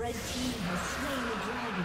Red team has slain the dragon.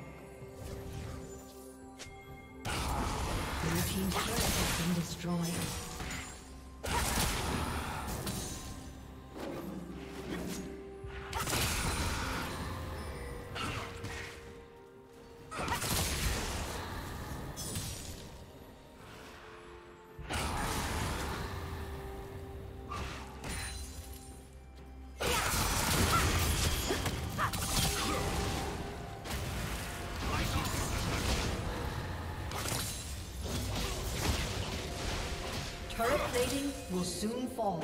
Blue team's turret has been destroyed. Turret plating will soon fall.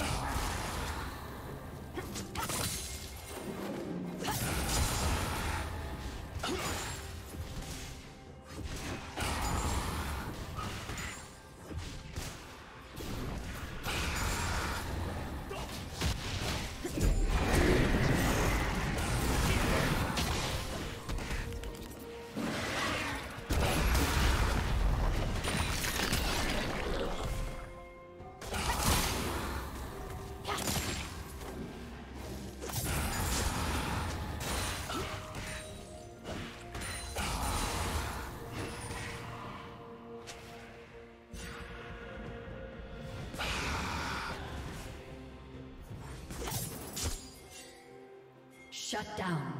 Shut down.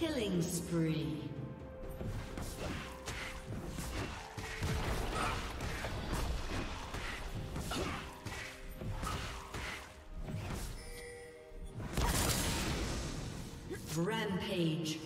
Killing spree. Rampage.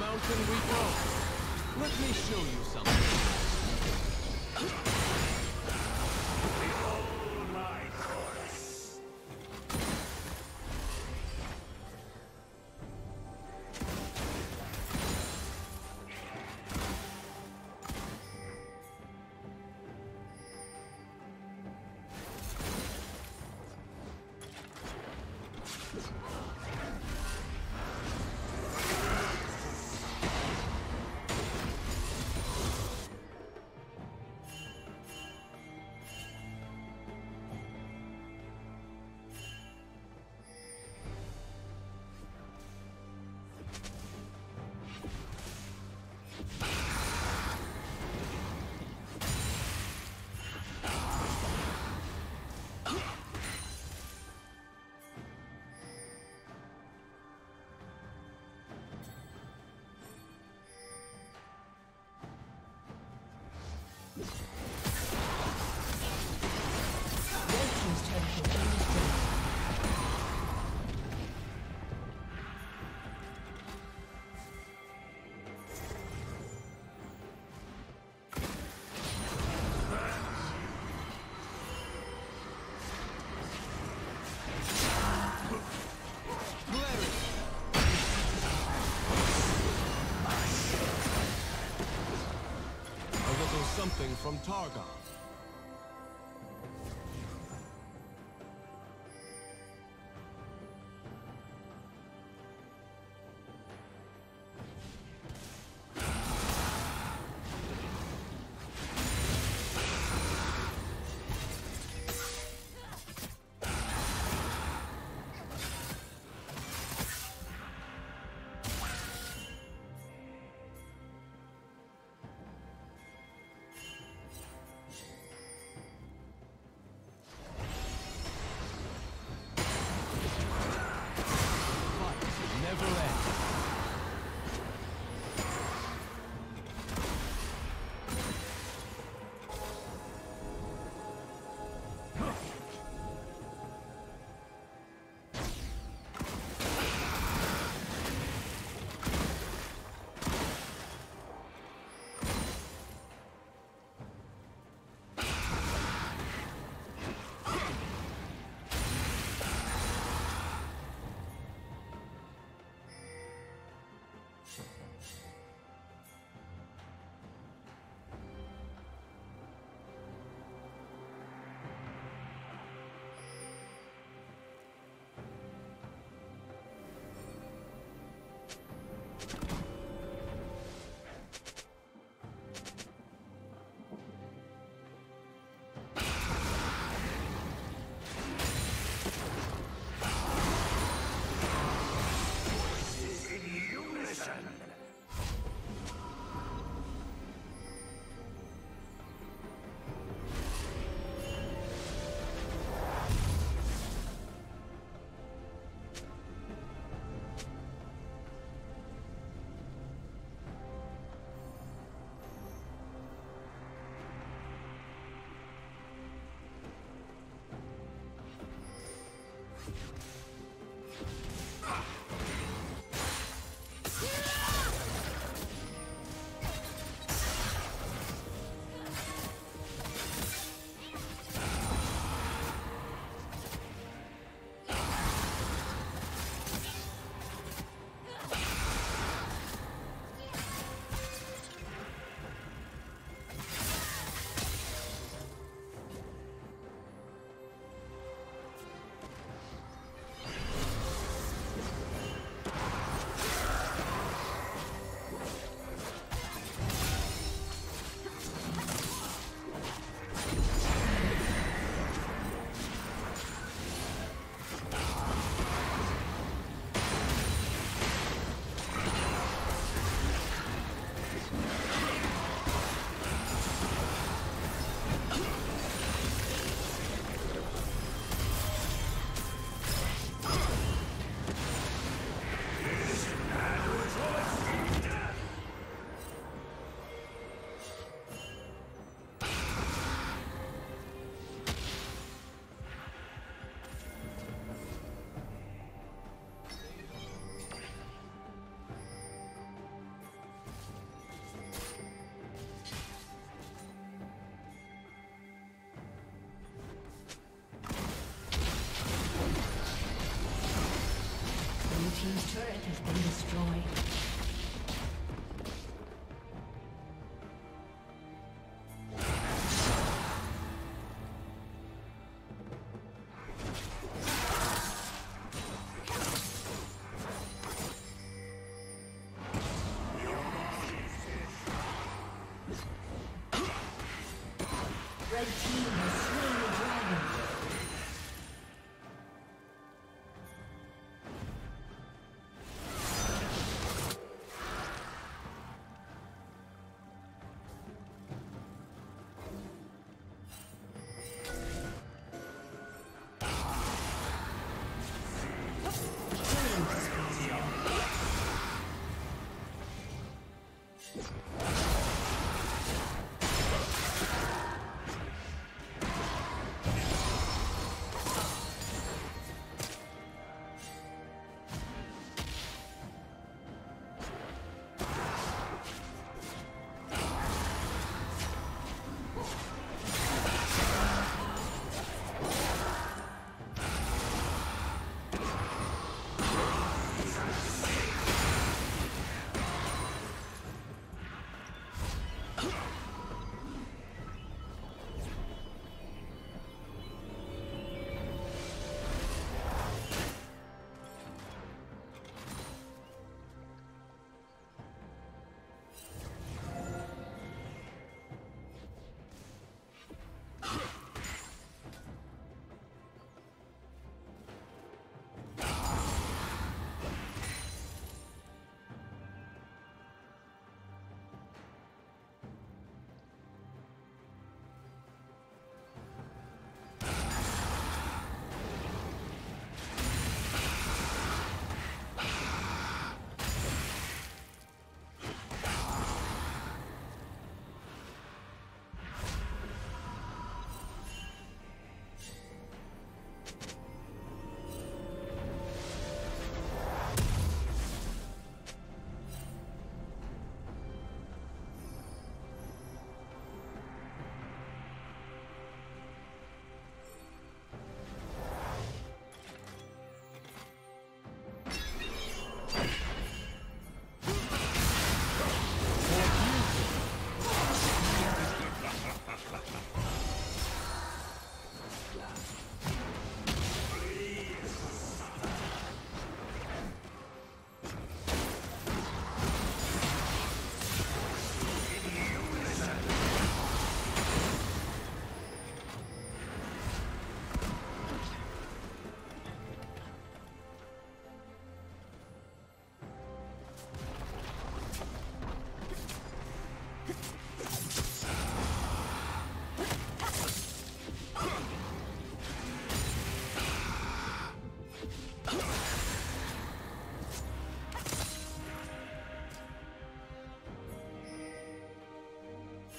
Mountain we go. Let me show you something. Behold my chorus. Something from Targon. Team's turret has been destroyed.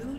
Blue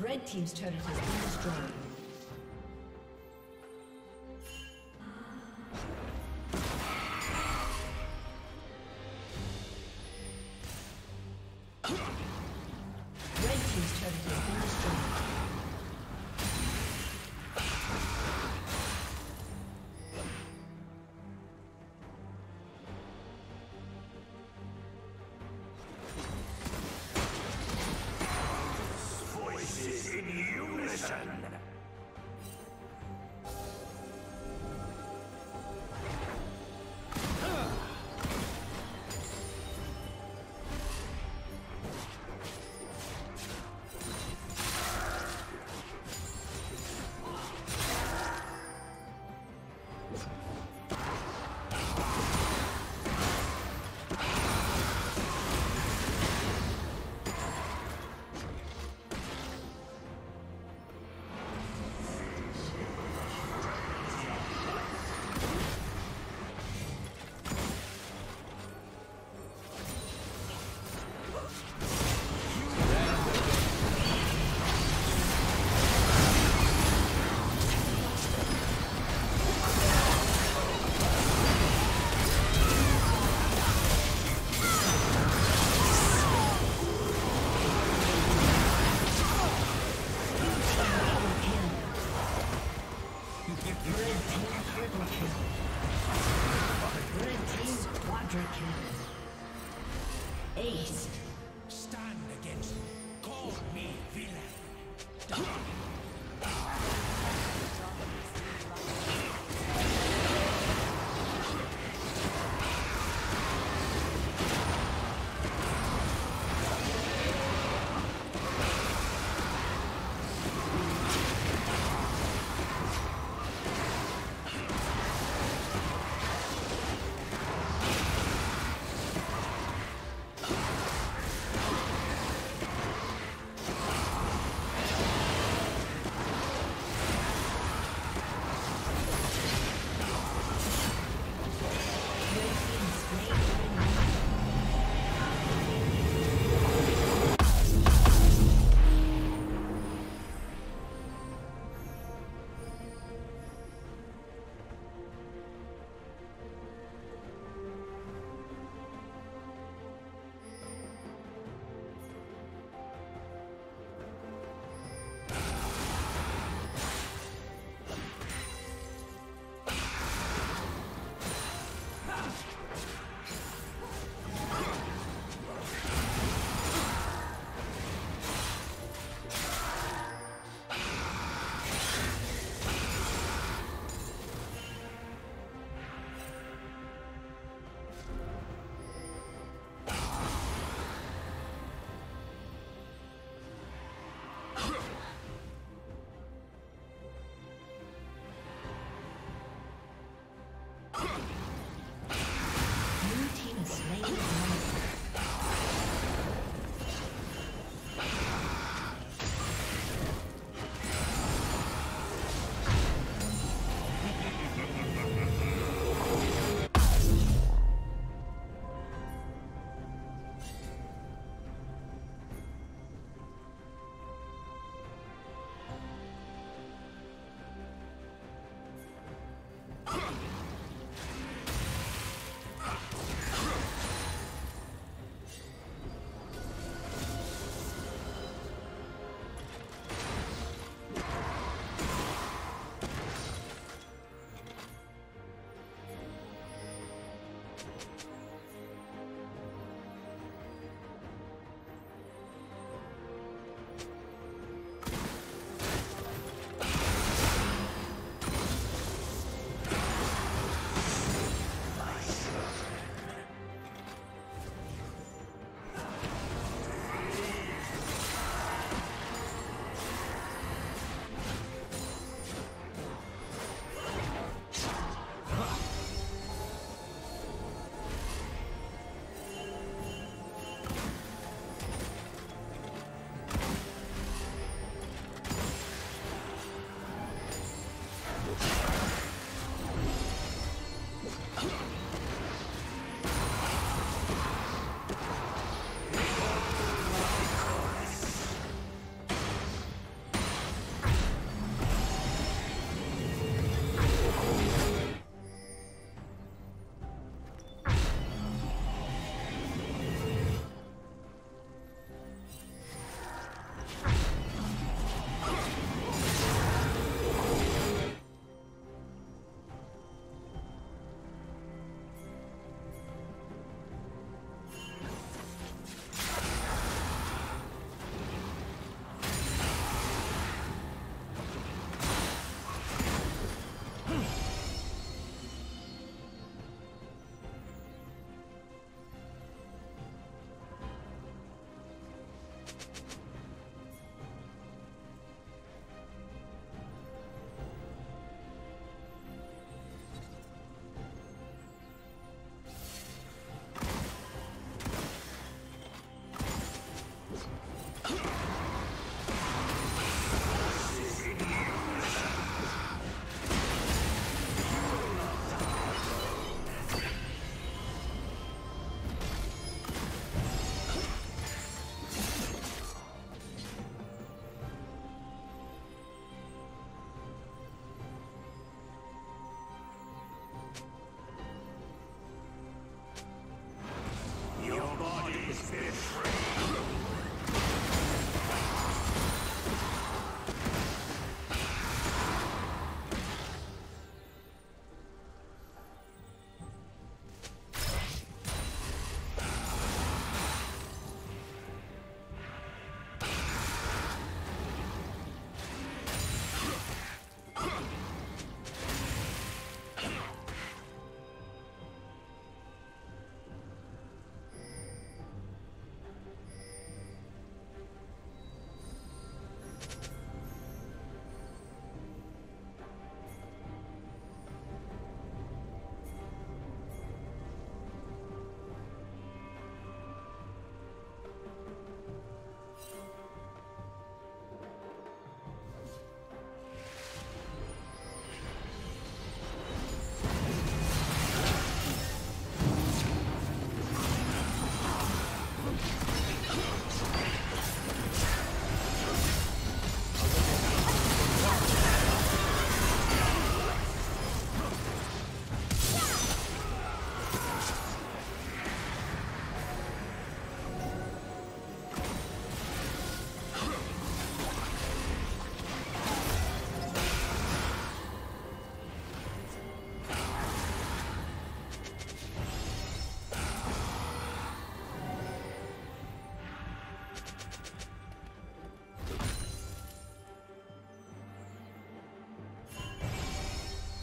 Red team's turret has been destroyed. In unison.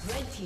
The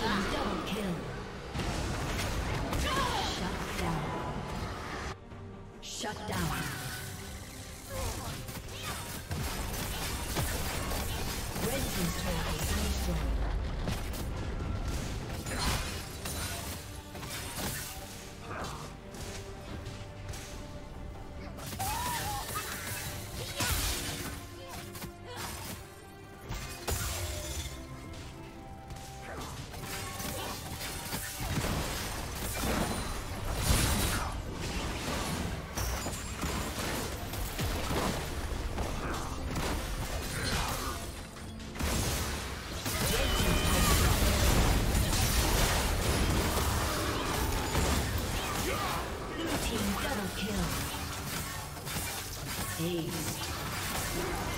Double kill. Ace.